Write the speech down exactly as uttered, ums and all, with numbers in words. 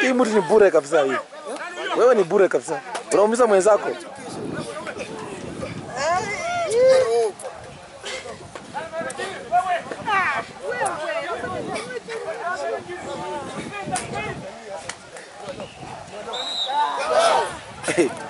Hii mtu ni bure kabisa hii. Wewe ni bure kabisa. Unaumiza mwenzako. Hey.